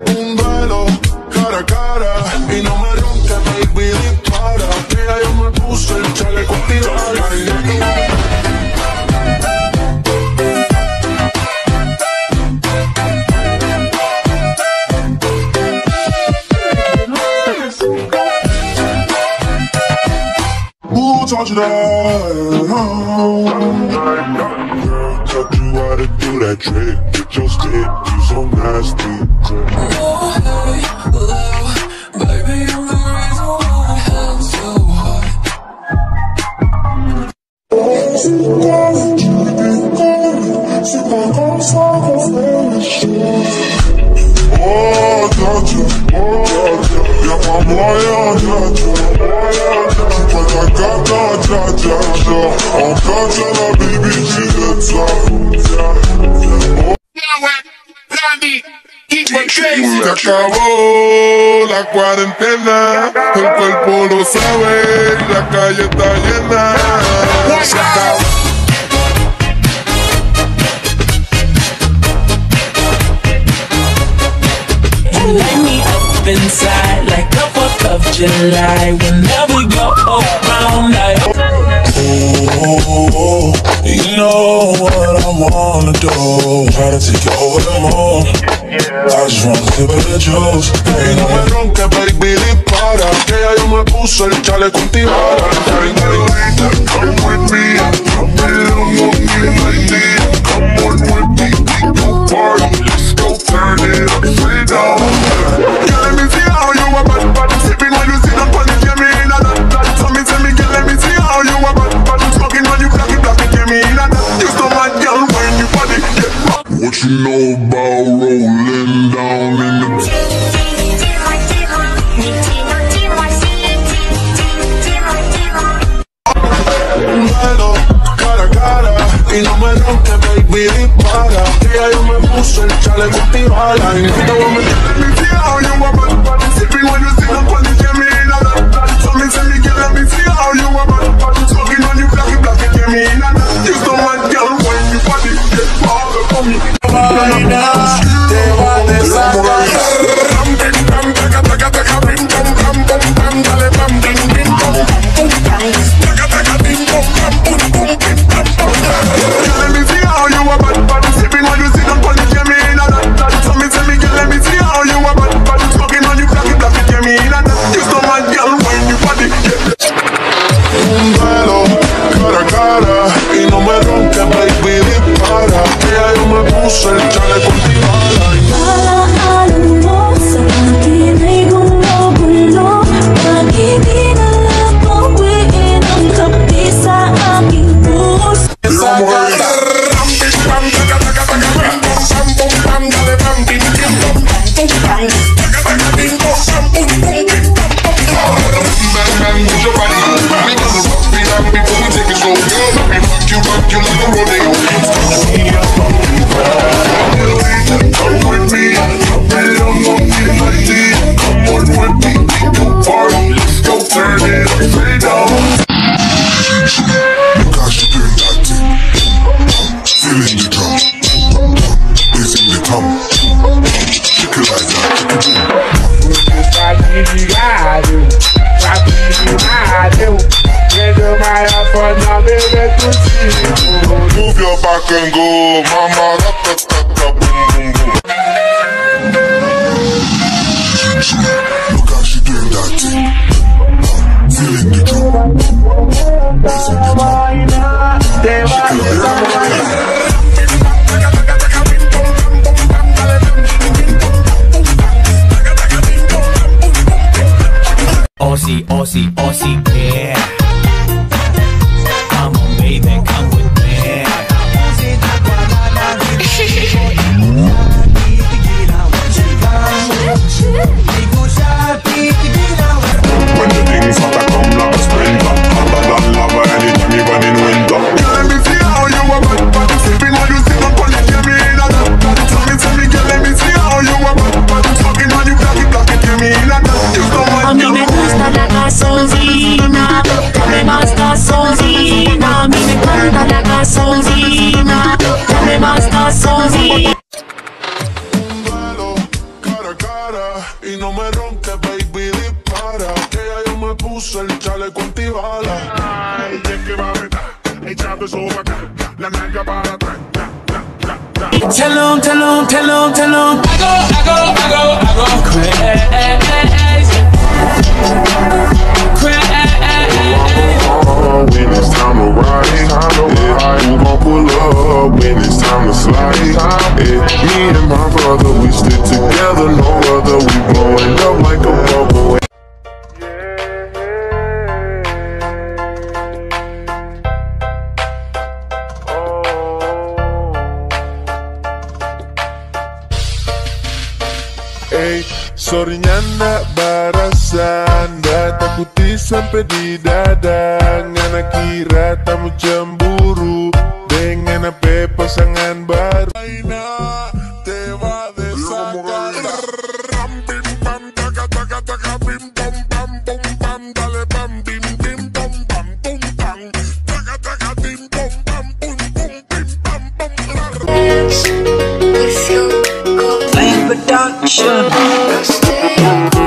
Un duelo cara a cara y no me ronca, baby, dispara. Mira, yo me puse el chaleco antibalas. Touch it out. Taught you how to do that trick. Get your stick, you so nasty. Oh hey, love, baby, I'm the reason why I'm so hot. She doesn't do the thing. She think I'm talking really shit. Oh, touch it, oh, yeah, my boy, I got you. Se acabó la cuarentena, el cuerpo lo sabe, la calle está llena. Se acabó. You light me up inside like the 4th of July. Whenever we go around, oh, you know what I wanna do. Try to take you over the moon. I just wanna sip of the juice. Y no me ronques, baby, dispara. Que ya yo me puse el chaleco antibalas. Come with me, come with me, come with me, go party, let's go turn it up, sit down. Yeah, let me see how you a bad bad, sipping when you see the funny, get me in a that. So me tell me, yeah, let me see how you a bad bad, smoking when you crack it, black it, get me in a that. You so mad, girl, when you body get back. What you know about rolling down in the... Y no me ronque, baby, dispara. Que ya yo me puse el chaleco antibalas. Y no te voy a meter en mi fiao. You a bad body, sipping when you see the funny, get me in a that. So me tell me, get let me see how you a bad body, smoking on you, black it, black it, get me in a that. You so mad, girl, when you body get harder for me. Vaina, te va a desatar. Move your back and go, mama, da, da, da, da, boom, boom, boom. Look how she doing that thing. Feeling the drum. Listen to the drum. Aussie, Aussie, Aussie, yeah. Sozina, me basta sozina. Un duelo cara a cara. cara y no me ronques, baby, dispara. Que ya yo me puse el chaleco antibala. Ay, es que va a retar, echando eso para acá, la nalga para atrás. Tell 'em, tell 'em, tell 'em, tell 'em. I go crazy. When it's time to ride, who gon' pull up when it's time to slide? Me and my brother, we stick together, no other. We blowin' up like a bubble. Hey, sorenya nak barasan, data putih sampai di dada. Ngana kira tamu cemburu dengan apa pasangan baru. Aina te va de sacar. Ram bim bam taka taka taka bim bam bam bum bam dale bam bim bim bam bam bum bam taka taka bim bam bam bum bum bim bam bum bam. Production.